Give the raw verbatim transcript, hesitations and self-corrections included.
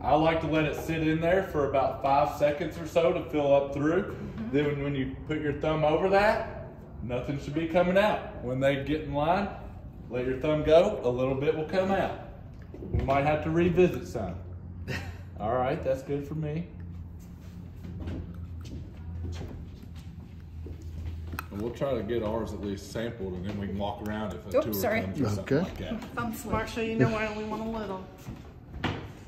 I like to let it sit in there for about five seconds or so to fill up through. Mm-hmm. Then when you put your thumb over that, nothing should be coming out. When they get in line, let your thumb go, a little bit will come out. We might have to revisit some. All right, that's good for me. And we'll try to get ours at least sampled, and then we can walk around if a Oops, tour sorry. comes or okay. something like that. If I'm smart, so you know I only want a little.